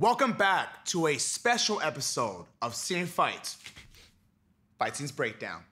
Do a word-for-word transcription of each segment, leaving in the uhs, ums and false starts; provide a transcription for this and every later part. Welcome back to a special episode of Scenic Fights, Fight Scenes Breakdown.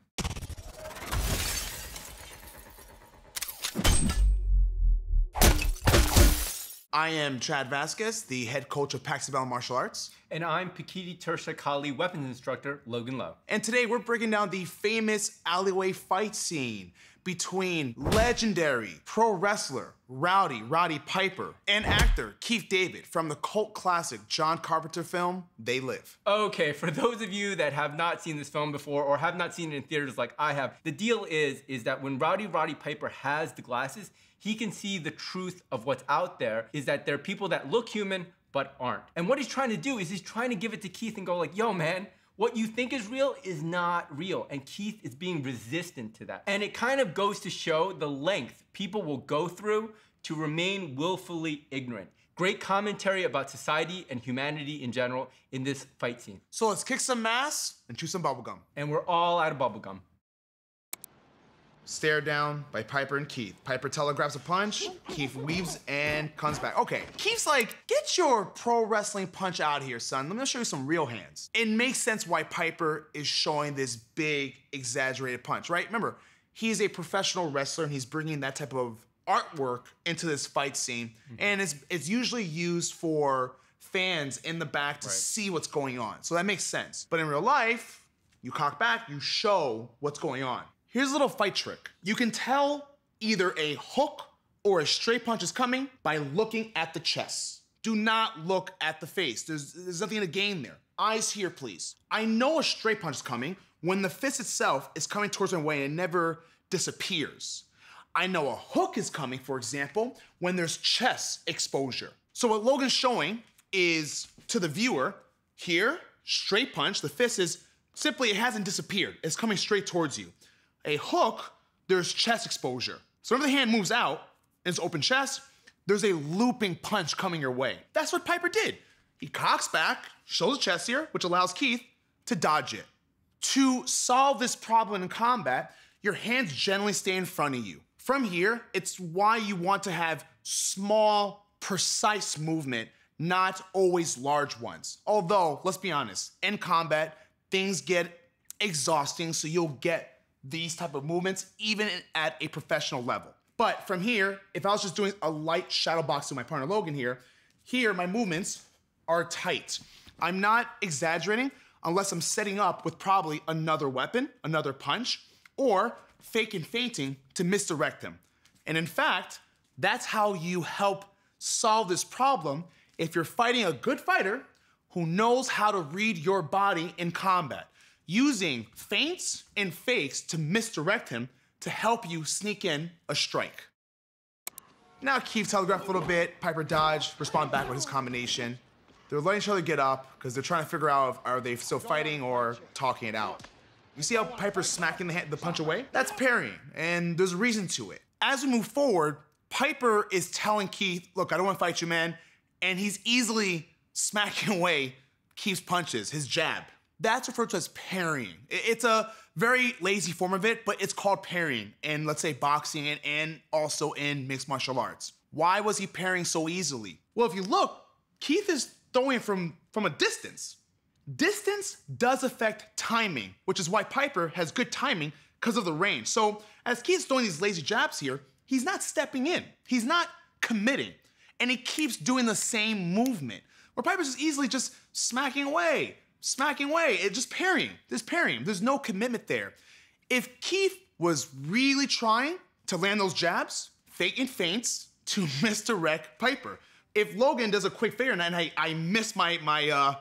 I am Chad Vasquez, the head coach of Paxibel Martial Arts. And I'm Pekiti Tirsia Kali weapons instructor, Logan Lowe. And today we're breaking down the famous alleyway fight scene between legendary pro wrestler Rowdy Roddy Piper and actor Keith David from the cult classic John Carpenter film, They Live. Okay, for those of you that have not seen this film before or have not seen it in theaters like I have, the deal is, is that when Rowdy Roddy Piper has the glasses, he can see the truth of what's out there, is that there are people that look human but aren't. And what he's trying to do is he's trying to give it to Keith and go like, yo man, what you think is real is not real. And Keith is being resistant to that. And it kind of goes to show the length people will go through to remain willfully ignorant. Great commentary about society and humanity in general in this fight scene. So let's kick some ass and chew some bubblegum. And we're all out of bubblegum. Stare down by Piper and Keith. Piper telegraphs a punch, Keith weaves and comes back. Okay, Keith's like, get your pro wrestling punch out of here, son. Let me show you some real hands. It makes sense why Piper is showing this big, exaggerated punch, right? Remember, he's a professional wrestler and he's bringing that type of artwork into this fight scene. Mm-hmm. And it's, it's usually used for fans in the back to right. see what's going on. So that makes sense. But in real life, you cock back, you show what's going on. Here's a little fight trick. You can tell either a hook or a straight punch is coming by looking at the chest. Do not look at the face. There's, there's nothing to gain there. Eyes here, please. I know a straight punch is coming when the fist itself is coming towards my way and it never disappears. I know a hook is coming, for example, when there's chest exposure. So what Logan's showing is to the viewer, here, straight punch, the fist is simply, it hasn't disappeared. It's coming straight towards you. A hook, there's chest exposure. So whenever the hand moves out and it's open chest, there's a looping punch coming your way. That's what Piper did. He cocks back, shows the chest here, which allows Keith to dodge it. To solve this problem in combat, your hands generally stay in front of you. From here, it's why you want to have small, precise movement, not always large ones. Although, let's be honest, in combat, things get exhausting, so you'll get these type of movements, even at a professional level. But from here, if I was just doing a light shadow box to my partner Logan here, here my movements are tight. I'm not exaggerating unless I'm setting up with probably another weapon, another punch, or fake and feinting to misdirect him. And in fact, that's how you help solve this problem if you're fighting a good fighter who knows how to read your body in combat. Using feints and fakes to misdirect him to help you sneak in a strike. Now Keith telegraphed a little bit, Piper dodged, respond back with his combination. They're letting each other get up because they're trying to figure out if, are they still fighting or talking it out. You see how Piper's smacking the, the punch away? That's parrying, and there's a reason to it. As we move forward, Piper is telling Keith, look, I don't want to fight you, man, and he's easily smacking away Keith's punches, his jab. That's referred to as parrying. It's a very lazy form of it, but it's called parrying in, let's say, boxing and, and also in mixed martial arts. Why was he parrying so easily? Well, if you look, Keith is throwing from, from a distance. Distance does affect timing, which is why Piper has good timing because of the range. So as Keith's throwing these lazy jabs here, he's not stepping in. He's not committing. And he keeps doing the same movement, where Piper's just easily just smacking away. Smacking away, it just parrying, just parrying. There's no commitment there. If Keith was really trying to land those jabs, fake and feints to misdirect Piper. If Logan does a quick figure and I, I miss my, my, uh,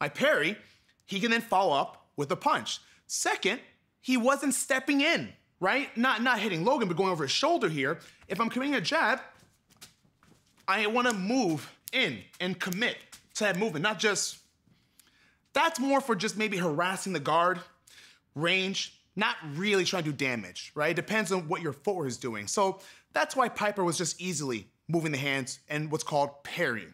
my parry, he can then follow up with a punch. Second, he wasn't stepping in, right? Not, not hitting Logan, but going over his shoulder here. If I'm committing a jab, I wanna move in and commit to that movement, not just. That's more for just maybe harassing the guard, range, not really trying to do damage, right? It depends on what your footwork is doing. So that's why Piper was just easily moving the hands and what's called parrying.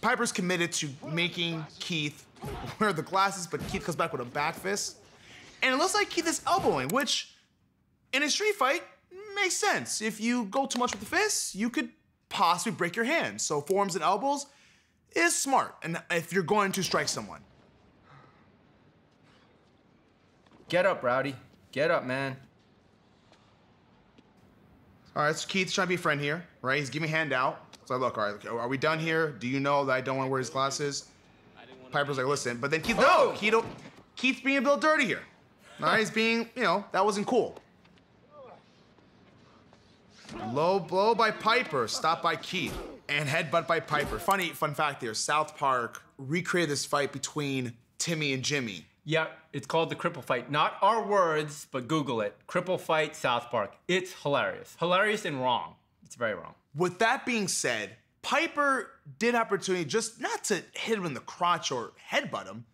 Piper's committed to making Keith wear the glasses, but Keith comes back with a back fist. And it looks like Keith is elbowing, which in a street fight makes sense. If you go too much with the fists, you could possibly break your hands. So forearms and elbows is smart, and if you're going to strike someone. Get up, Rowdy. Get up, man. All right, so Keith's trying to be a friend here, right? He's giving me a handout. So I look, all right, are we done here? Do you know that I don't want to wear his glasses? Piper's like, listen, but then Keith, oh! no, Keith, Keith's being a little dirty here. All right, he's being, you know, that wasn't cool. Low blow by Piper, stop by Keith, and headbutt by Piper. Funny, fun fact here, South Park recreated this fight between Timmy and Jimmy. Yeah, it's called the Cripple Fight. Not our words, but Google it. Cripple Fight, South Park. It's hilarious. Hilarious and wrong. It's very wrong. With that being said, Piper did opportunity just not to hit him in the crotch or headbutt him,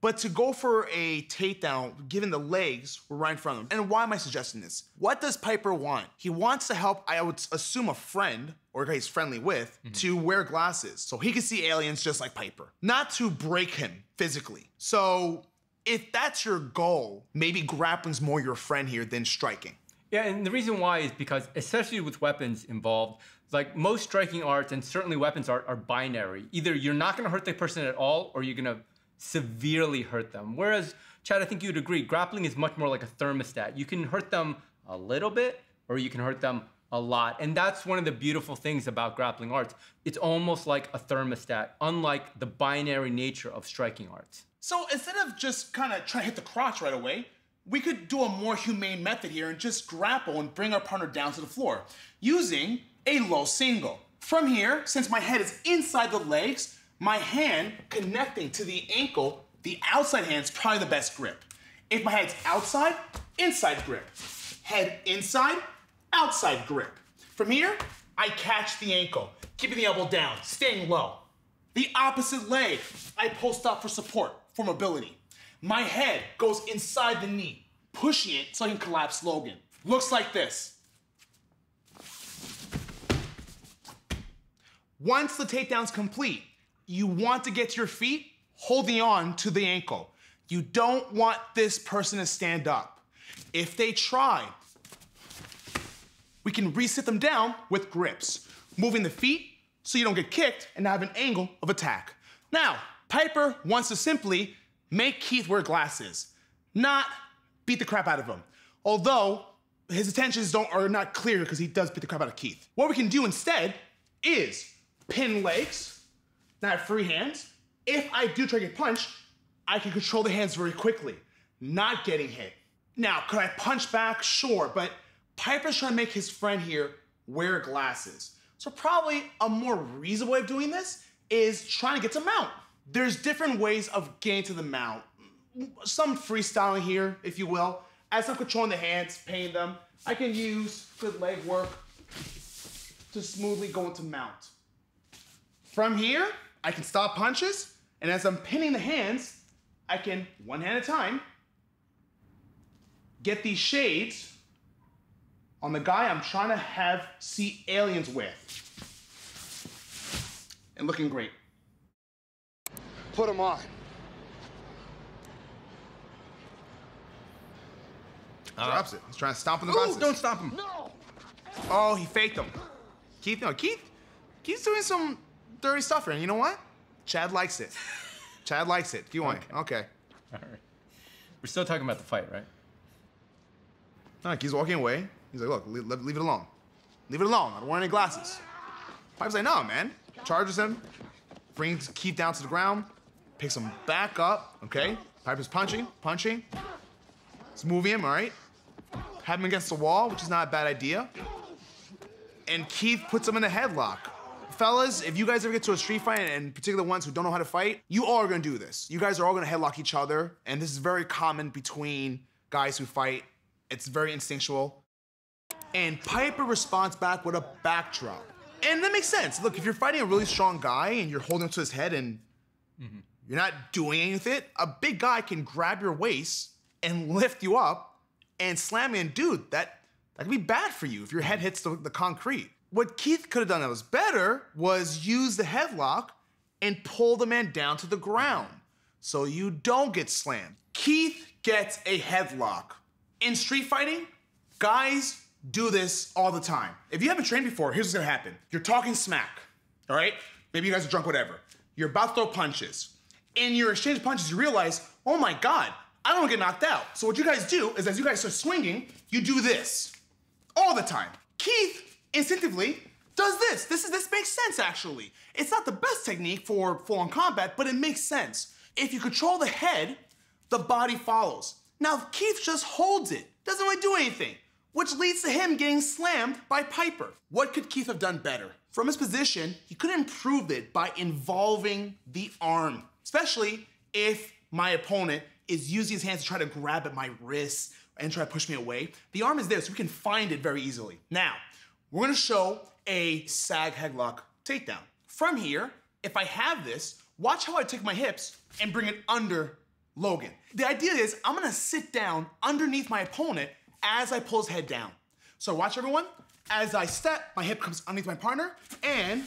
but to go for a takedown, given the legs were right in front of him. And why am I suggesting this? What does Piper want? He wants to help, I would assume, a friend, or a guy he's friendly with, mm-hmm. to wear glasses so he can see aliens just like Piper. Not to break him physically. So if that's your goal, maybe grappling's more your friend here than striking. Yeah, and the reason why is because, especially with weapons involved, like most striking arts and certainly weapons art are binary. Either you're not gonna hurt the person at all or you're gonna severely hurt them. Whereas, Chad, I think you'd agree, grappling is much more like a thermostat. You can hurt them a little bit or you can hurt them a lot. And that's one of the beautiful things about grappling arts. It's almost like a thermostat, unlike the binary nature of striking arts. So instead of just kind of trying to hit the crotch right away, we could do a more humane method here and just grapple and bring our partner down to the floor using a low single. From here, since my head is inside the legs, my hand connecting to the ankle, the outside hand is probably the best grip. If my head's outside, inside grip. Head inside, outside grip. From here, I catch the ankle, keeping the elbow down, staying low. The opposite leg, I post up for support, for mobility. My head goes inside the knee, pushing it so I can collapse Logan. Looks like this. Once the takedown's complete, you want to get to your feet holding on to the ankle. You don't want this person to stand up. If they try, we can resit them down with grips, moving the feet so you don't get kicked and have an angle of attack. Now, Piper wants to simply make Keith wear glasses, not beat the crap out of him. Although his intentions don't, are not clear because he does beat the crap out of Keith. What we can do instead is pin legs, not free hands. If I do try to get punched, I can control the hands very quickly, not getting hit. Now, could I punch back? Sure, but Piper's trying to make his friend here wear glasses. So probably a more reasonable way of doing this is trying to get to mount. There's different ways of getting to the mount. Some freestyling here, if you will. As I'm controlling the hands, painting them, I can use good leg work to smoothly go into mount. From here, I can stop punches, and as I'm pinning the hands, I can, one hand at a time, get these shades on the guy I'm trying to have see aliens with. And looking great. Put him on. Uh, Drops it. He's trying to stomp on the boxes. Don't stomp him. No. Oh, he faked him. Keith, no, Keith, Keith's doing some dirty stuff here. And you know what? Chad likes it. Chad likes it. Do you want it? Okay. Okay. All right. We're still talking about the fight, right? No, right, Keith's walking away. He's like, look, leave, leave it alone. Leave it alone. I don't want any glasses. Piper's like, no, man. Charges him, brings Keith down to the ground. Picks him back up, okay? Piper's punching, punching. Let's move him, all right? Have him against the wall, which is not a bad idea. And Keith puts him in a headlock. Fellas, if you guys ever get to a street fight, and particularly ones who don't know how to fight, you all are gonna do this. You guys are all gonna headlock each other, and this is very common between guys who fight. It's very instinctual. And Piper responds back with a backdrop. And that makes sense. Look, if you're fighting a really strong guy, and you're holding him to his head, and mm-hmm. you're not doing anything with it. A big guy can grab your waist and lift you up and slam you in. Dude, that, that could be bad for you if your head hits the, the concrete. What Keith could have done that was better was use the headlock and pull the man down to the ground so you don't get slammed. Keith gets a headlock. In street fighting, guys do this all the time. If you haven't trained before, here's what's gonna happen. You're talking smack, all right? Maybe you guys are drunk, whatever. You're about to throw punches. In your exchange of punches, you realize, oh my God, I don't get knocked out. So what you guys do is as you guys start swinging, you do this all the time. Keith instinctively does this. This is this makes sense, actually. It's not the best technique for full-on combat, but it makes sense. If you control the head, the body follows. Now, Keith just holds it, doesn't really do anything, which leads to him getting slammed by Piper. What could Keith have done better? From his position, he could improve it by involving the arm, especially if my opponent is using his hands to try to grab at my wrists and try to push me away. The arm is there, so we can find it very easily. Now, we're gonna show a sag headlock takedown. From here, if I have this, watch how I take my hips and bring it under Logan. The idea is I'm gonna sit down underneath my opponent as I pull his head down. So watch everyone. As I step, my hip comes underneath my partner and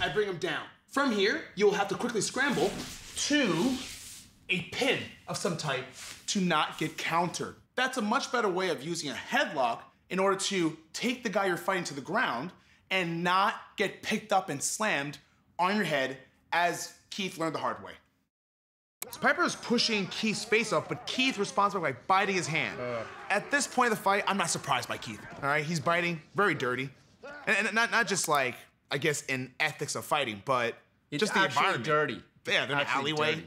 I bring him down. From here, you will have to quickly scramble to a pin of some type to not get countered. That's a much better way of using a headlock in order to take the guy you're fighting to the ground and not get picked up and slammed on your head as Keith learned the hard way. So Piper is pushing Keith's face off, but Keith responds by biting his hand. Uh. At this point of the fight, I'm not surprised by Keith, all right? He's biting, very dirty. And, and not, not just like, I guess, in ethics of fighting, but it's just the environment. Dirty. Yeah, they're in an alleyway. Dirty.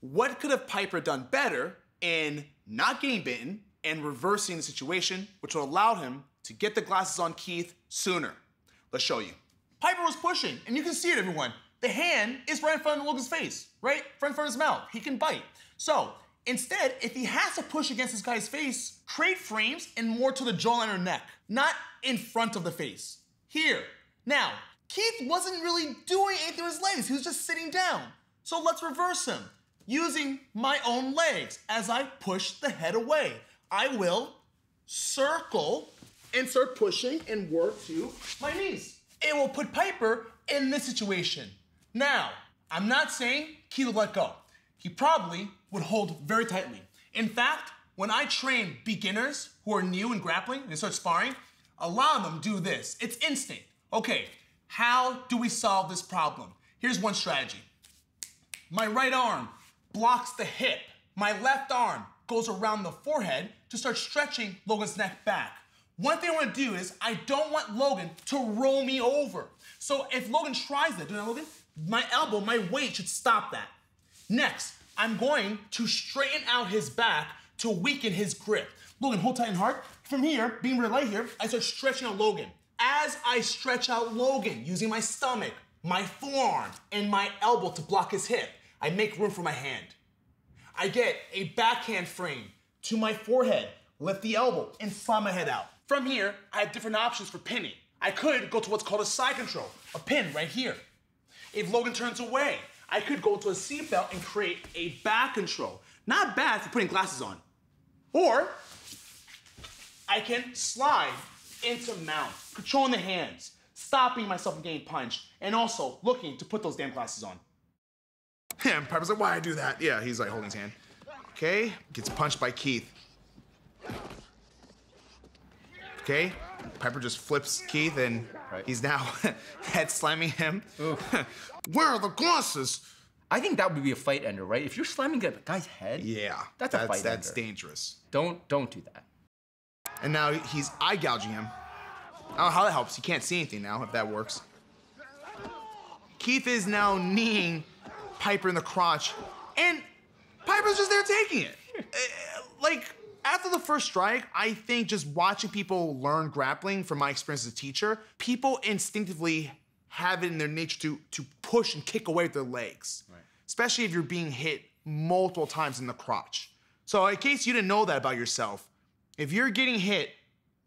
What could have Piper done better in not getting bitten and reversing the situation, which would allow him to get the glasses on Keith sooner? Let's show you. Piper was pushing, and you can see it, everyone. The hand is right in front of Logan's face, right? Right in front of his mouth. He can bite. So instead, if he has to push against this guy's face, create frames and more to the jawline or neck, not in front of the face. Here. Now, Keith wasn't really doing anything with his legs. He was just sitting down. So let's reverse him using my own legs as I push the head away. I will circle and start pushing and work to my knees. It will put Piper in this situation. Now, I'm not saying Keith would let go. He probably would hold very tightly. In fact, when I train beginners who are new in grappling and they start sparring, a lot of them do this. It's instinct. Okay, how do we solve this problem? Here's one strategy. My right arm blocks the hip. My left arm goes around the forehead to start stretching Logan's neck back. One thing I want to do is I don't want Logan to roll me over. So if Logan tries that, do you know Logan? My elbow, my weight should stop that. Next, I'm going to straighten out his back to weaken his grip. Logan, hold tight and hard. From here, being really light here, I start stretching out Logan. As I stretch out Logan, using my stomach, my forearm, and my elbow to block his hip, I make room for my hand. I get a backhand frame to my forehead, lift the elbow, and slam my head out. From here, I have different options for pinning. I could go to what's called a side control, a pin right here. If Logan turns away, I could go to a seatbelt and create a back control. Not bad for putting glasses on. Or I can slide into mount, controlling the hands, stopping myself from getting punched, and also looking to put those damn glasses on. Yeah, and Piper's like, why I do that? Yeah, he's like holding his hand. Okay, gets punched by Keith. Okay, Piper just flips Keith and right. He's now head slamming him. Where are the glasses? I think that would be a fight ender, right? If you're slamming a guy's head, yeah, that's, that's a fight that's ender. That's dangerous. Don't, don't do that. And now he's eye gouging him. I don't know how that helps. He can't see anything now, if that works. Keith is now kneeing Piper in the crotch, and Piper's just there taking it. uh, like. After the first strike, I think just watching people learn grappling from my experience as a teacher, people instinctively have it in their nature to, to push and kick away with their legs, right. Especially if you're being hit multiple times in the crotch. So in case you didn't know that about yourself, if you're getting hit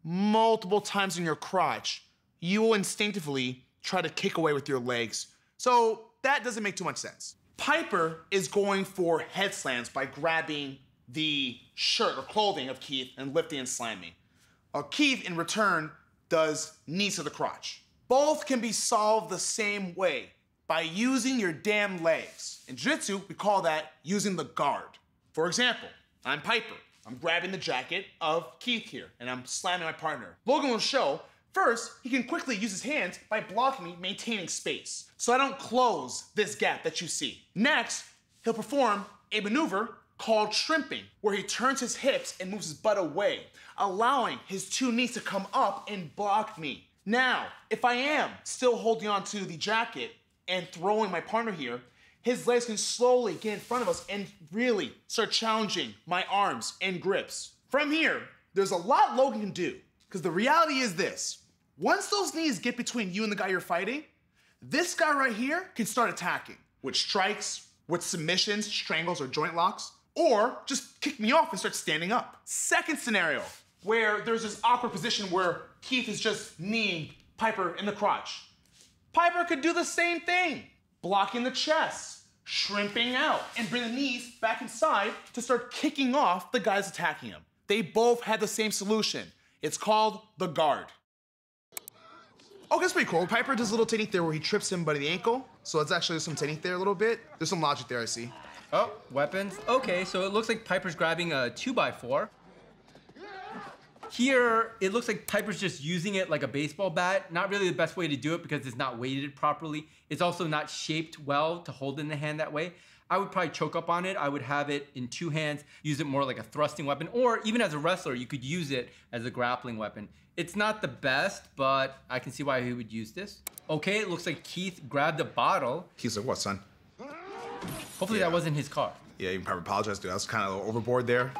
multiple times in your crotch, you will instinctively try to kick away with your legs. So that doesn't make too much sense. Piper is going for head slams by grabbing the shirt or clothing of Keith and lifting and slamming. Uh, Keith, in return, does knees to the crotch. Both can be solved the same way, by using your damn legs. In jiu-jitsu, we call that using the guard. For example, I'm Piper. I'm grabbing the jacket of Keith here, and I'm slamming my partner. Logan will show, first, he can quickly use his hands by blocking me, maintaining space, so I don't close this gap that you see. Next, he'll perform a maneuver called shrimping, where he turns his hips and moves his butt away, allowing his two knees to come up and block me. Now, if I am still holding onto the jacket and throwing my partner here, his legs can slowly get in front of us and really start challenging my arms and grips. From here, there's a lot Logan can do, because the reality is this. Once those knees get between you and the guy you're fighting, this guy right here can start attacking with strikes, with submissions, strangles, or joint locks, or just kick me off and start standing up. Second scenario, where there's this awkward position where Keith is just kneeing Piper in the crotch. Piper could do the same thing, blocking the chest, shrimping out, and bring the knees back inside to start kicking off the guys attacking him. They both had the same solution. It's called the guard. Okay, that's pretty cool. Piper does a little technique there where he trips him by the ankle. So that's actually some technique there a little bit. There's some logic there, I see. Oh, weapons. Okay, so it looks like Piper's grabbing a two by four. Here, it looks like Piper's just using it like a baseball bat. Not really the best way to do it because it's not weighted properly. It's also not shaped well to hold in the hand that way. I would probably choke up on it. I would have it in two hands, use it more like a thrusting weapon, or even as a wrestler, you could use it as a grappling weapon. It's not the best, but I can see why he would use this. Okay, it looks like Keith grabbed a bottle. He's like, what, son? Hopefully yeah. That wasn't his car. Yeah, you can probably apologize, dude. I was kind of a little overboard there.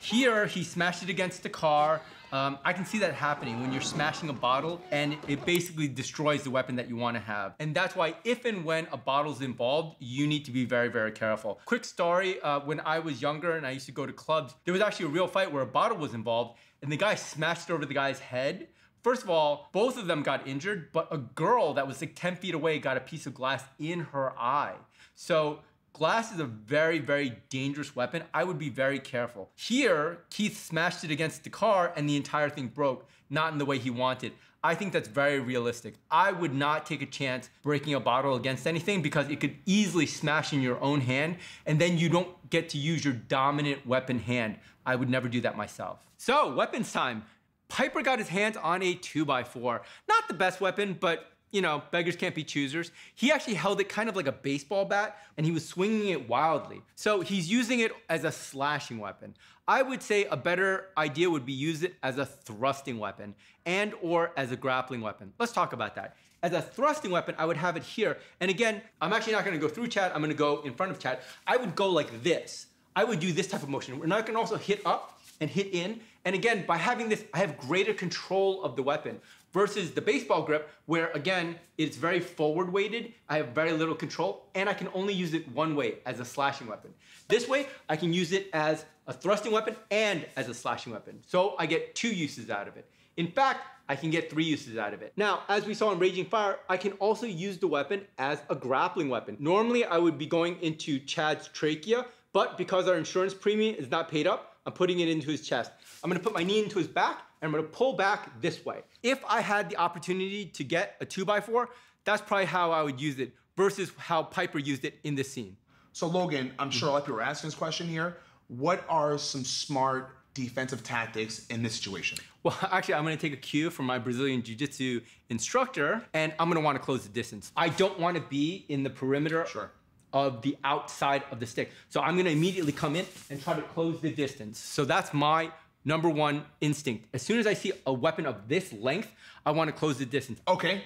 Here, he smashed it against the car. Um, I can see that happening when you're smashing a bottle and it basically destroys the weapon that you want to have. And that's why if and when a bottle's involved, you need to be very, very careful. Quick story, uh, when I was younger and I used to go to clubs, there was actually a real fight where a bottle was involved and the guy smashed it over the guy's head. First of all, both of them got injured, but a girl that was like ten feet away got a piece of glass in her eye. So glass is a very, very dangerous weapon. I would be very careful. Here, Keith smashed it against the car and the entire thing broke, not in the way he wanted. I think that's very realistic. I would not take a chance breaking a bottle against anything because it could easily smash in your own hand and then you don't get to use your dominant weapon hand. I would never do that myself. So, weapons time. Piper got his hands on a two by four. Not the best weapon, but you know, beggars can't be choosers. He actually held it kind of like a baseball bat and he was swinging it wildly. So he's using it as a slashing weapon. I would say a better idea would be use it as a thrusting weapon and or as a grappling weapon. Let's talk about that. As a thrusting weapon, I would have it here. And again, I'm actually not gonna go through Chad, I'm gonna go in front of Chad. I would go like this. I would do this type of motion. We're not gonna also hit up and hit in. And again, by having this, I have greater control of the weapon versus the baseball grip, where again, it's very forward weighted. I have very little control and I can only use it one way as a slashing weapon. This way, I can use it as a thrusting weapon and as a slashing weapon. So I get two uses out of it. In fact, I can get three uses out of it. Now, as we saw in Raging Fire, I can also use the weapon as a grappling weapon. Normally, I would be going into Chad's trachea, but because our insurance premium is not paid up, I'm putting it into his chest. I'm gonna put my knee into his back and I'm gonna pull back this way. If I had the opportunity to get a two by four, that's probably how I would use it versus how Piper used it in this scene. So Logan, I'm sure a lot of people are asking this question here. What are some smart defensive tactics in this situation? Well, actually, I'm gonna take a cue from my Brazilian Jiu Jitsu instructor and I'm gonna wanna close the distance. I don't wanna be in the perimeter. Sure. Of the outside of the stick. So I'm gonna immediately come in and try to close the distance. So that's my number one instinct. As soon as I see a weapon of this length, I wanna close the distance. Okay,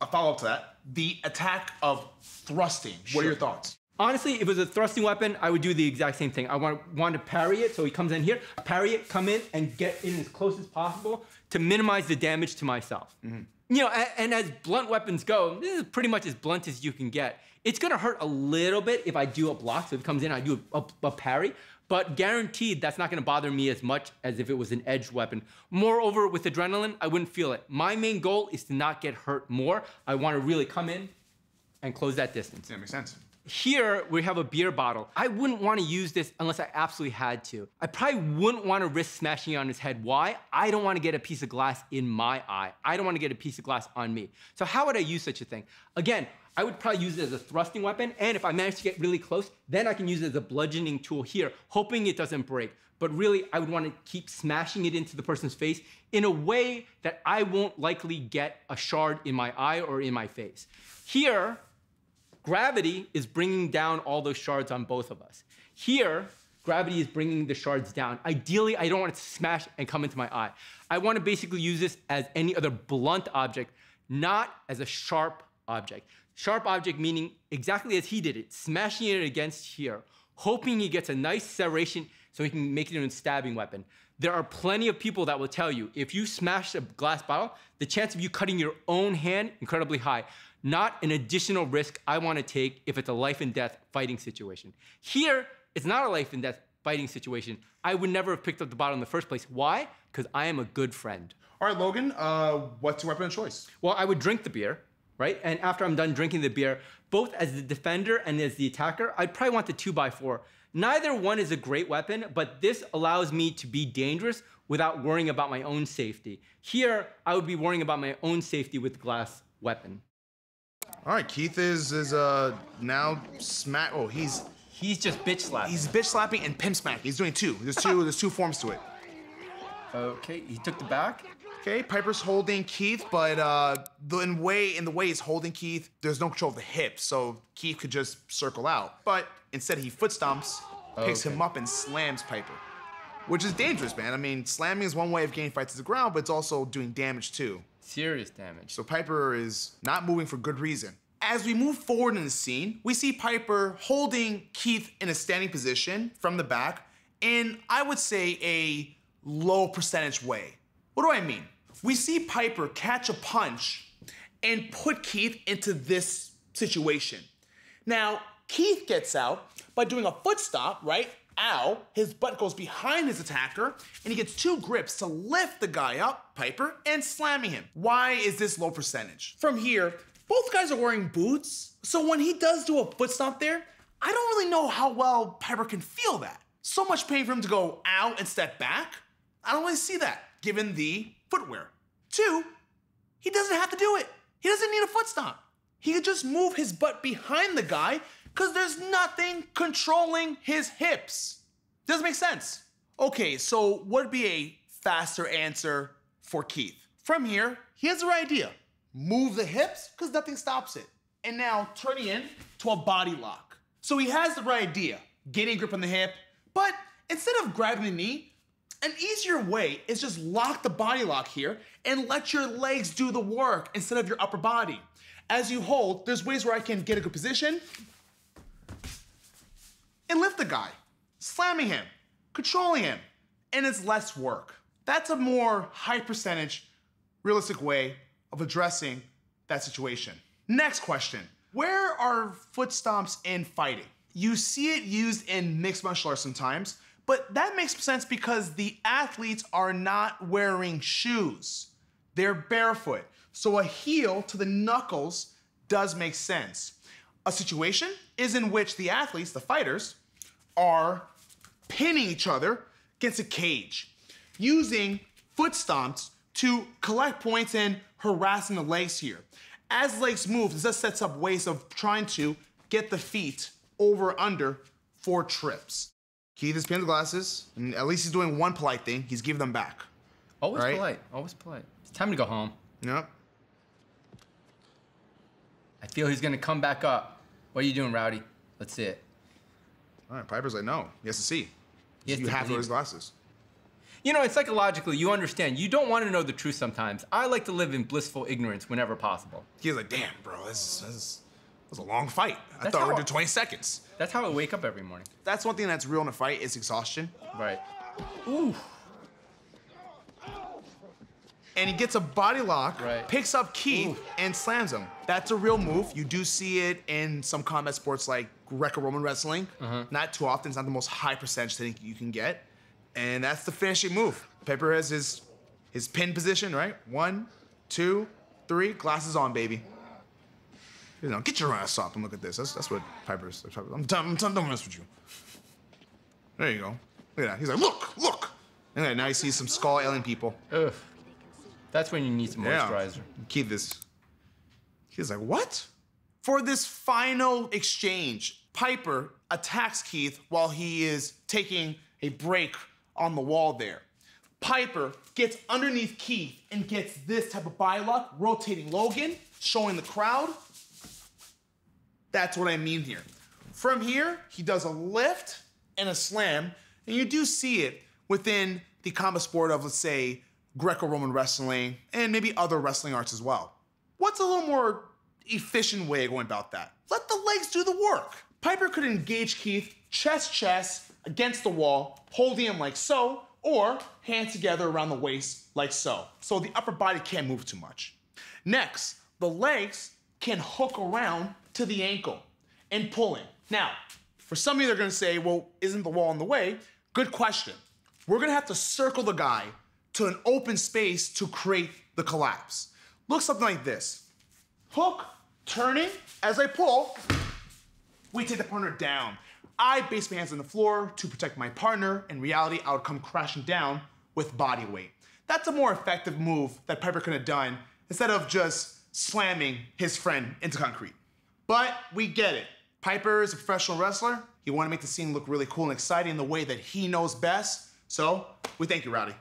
a follow-up to that. The attack of thrusting, sure. What are your thoughts? Honestly, if it was a thrusting weapon, I would do the exact same thing. I want, want to parry it, so he comes in here, parry it, come in, and get in as close as possible to minimize the damage to myself. Mm-hmm. You know, and, and as blunt weapons go, this is pretty much as blunt as you can get. It's gonna hurt a little bit if I do a block, so if it comes in, I do a, a, a parry, but guaranteed that's not gonna bother me as much as if it was an edge weapon. Moreover, with adrenaline, I wouldn't feel it. My main goal is to not get hurt more. I wanna really come in and close that distance. Yeah, that makes sense. Here, we have a beer bottle. I wouldn't want to use this unless I absolutely had to. I probably wouldn't want to risk smashing it on his head. Why? I don't want to get a piece of glass in my eye. I don't want to get a piece of glass on me. So how would I use such a thing? Again, I would probably use it as a thrusting weapon, and if I manage to get really close, then I can use it as a bludgeoning tool here, hoping it doesn't break. But really, I would want to keep smashing it into the person's face in a way that I won't likely get a shard in my eye or in my face. Here, gravity is bringing down all those shards on both of us. Here, gravity is bringing the shards down. Ideally, I don't want it to smash and come into my eye. I want to basically use this as any other blunt object, not as a sharp object. Sharp object meaning exactly as he did it, smashing it against here, hoping he gets a nice serration so he can make it a stabbing weapon. There are plenty of people that will tell you, if you smash a glass bottle, the chance of you cutting your own hand, incredibly high. Not an additional risk I want to take if it's a life and death fighting situation. Here, it's not a life and death fighting situation. I would never have picked up the bottle in the first place. Why? Because I am a good friend. All right, Logan, uh, what's your weapon of choice? Well, I would drink the beer, right? And after I'm done drinking the beer, both as the defender and as the attacker, I'd probably want the two by four. Neither one is a great weapon, but this allows me to be dangerous without worrying about my own safety. Here, I would be worrying about my own safety with glass weapon. All right, Keith is is uh now smack. Oh, he's he's just bitch slapping. He's bitch slapping and pimp smack. He's doing two. There's two. There's two forms to it. Okay, he took the back. Okay, Piper's holding Keith, but uh, the, in way in the way he's holding Keith, there's no control of the hips, so Keith could just circle out. But instead, he foot stomps, picks okay. him up, and slams Piper, which is dangerous, man. I mean, slamming is one way of getting fights to the ground, but it's also doing damage too. Serious damage. So Piper is not moving for good reason. As we move forward in the scene, we see Piper holding Keith in a standing position from the back in, I would say, a low percentage way. What do I mean? We see Piper catch a punch and put Keith into this situation. Now, Keith gets out by doing a foot stomp, right? Ow, his butt goes behind his attacker, and he gets two grips to lift the guy up, Piper, and slamming him. Why is this low percentage? From here, both guys are wearing boots, so when he does do a foot stomp there, I don't really know how well Piper can feel that. So much pain for him to go ow and step back? I don't really see that, given the footwear. Two, he doesn't have to do it. He doesn't need a foot stomp. He could just move his butt behind the guy because there's nothing controlling his hips. Doesn't make sense. Okay, so what would be a faster answer for Keith? From here, he has the right idea. Move the hips, because nothing stops it. And now turning in to a body lock. So he has the right idea, getting a grip on the hip, but instead of grabbing the knee, an easier way is just lock the body lock here and let your legs do the work instead of your upper body. As you hold, there's ways where I can get a good position, and lift the guy, slamming him, controlling him, and it's less work. That's a more high percentage, realistic way of addressing that situation. Next question, where are foot stomps in fighting? You see it used in mixed martial arts sometimes, but that makes sense because the athletes are not wearing shoes. They're barefoot, so a heel to the knuckles does make sense. A situation is in which the athletes, the fighters, are pinning each other against a cage, using foot stomps to collect points and harassing the legs here. As legs move, this just sets up ways of trying to get the feet over or under for trips. Keith is pinning the glasses, and at least he's doing one polite thing. He's giving them back. Always right? polite, always polite. It's time to go home. Yep. I feel he's gonna come back up. What are you doing, Rowdy? Let's see it. All right, Piper's like, no, he has to see. Has you to have to wear his glasses. You know, and psychologically, you understand, you don't want to know the truth sometimes. I like to live in blissful ignorance whenever possible. He's like, damn, bro, this, this, this was a long fight. I that's thought we were doing twenty seconds. That's how I wake up every morning. That's one thing that's real in a fight, is exhaustion. Right. Ooh. And he gets a body lock, right. picks up Keith, Ooh. and slams him. That's a real move. You do see it in some combat sports like Greco-Roman wrestling. Uh-huh. Not too often. It's not the most high percentage thing you can get. And that's the finishing move. Piper has his, his pin position, right? One, two, three, glasses on, baby. You know, get your ass up and look at this. That's, that's what Piper's talking about. I'm done, I'm done, don't mess with you. There you go. Look at that. He's like, look, look. And now you see some skull alien people. Ugh. That's when you need some moisturizer. Yeah. Keith is, Keith's like, what? For this final exchange, Piper attacks Keith while he is taking a break on the wall there. Piper gets underneath Keith and gets this type of bylock, rotating Logan, showing the crowd. That's what I mean here. From here, he does a lift and a slam, and you do see it within the combat sport of, let's say, Greco-Roman wrestling and maybe other wrestling arts as well. What's a little more efficient way of going about that? Let the legs do the work. Piper could engage Keith chest, chest, against the wall, holding him like so, or hands together around the waist like so. So the upper body can't move too much. Next, the legs can hook around to the ankle and pull in. Now, for some of you, they're gonna say, well, isn't the wall in the way? Good question. We're gonna have to circle the guy to an open space to create the collapse. Look something like this. Hook, turning, as I pull, we take the partner down. I base my hands on the floor to protect my partner. In reality, I would come crashing down with body weight. That's a more effective move that Piper could have done instead of just slamming his friend into concrete. But we get it. Piper is a professional wrestler. He wanted to make the scene look really cool and exciting in the way that he knows best. So we thank you, Rowdy.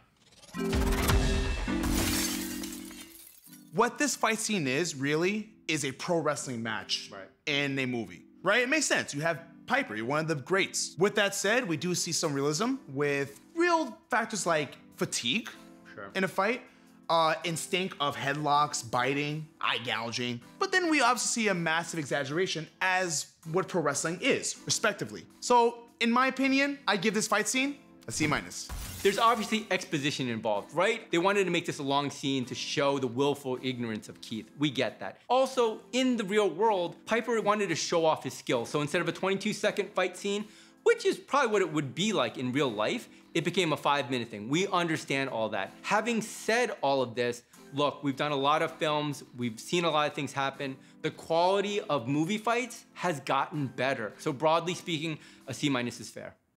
What this fight scene is, really, is a pro wrestling match right. in a movie, right? It makes sense. You have Piper, you're one of the greats. With that said, we do see some realism with real factors like fatigue sure. in a fight, uh, instinct of headlocks, biting, eye gouging. But then we obviously see a massive exaggeration as what pro wrestling is, respectively. So, in my opinion, I give this fight scene a C minus. There's obviously exposition involved, right? They wanted to make this a long scene to show the willful ignorance of Keith. We get that. Also, in the real world, Piper wanted to show off his skills. So instead of a twenty-two second fight scene, which is probably what it would be like in real life, it became a five minute thing. We understand all that. Having said all of this, look, we've done a lot of films, we've seen a lot of things happen. The quality of movie fights has gotten better. So broadly speaking, a C minus is fair.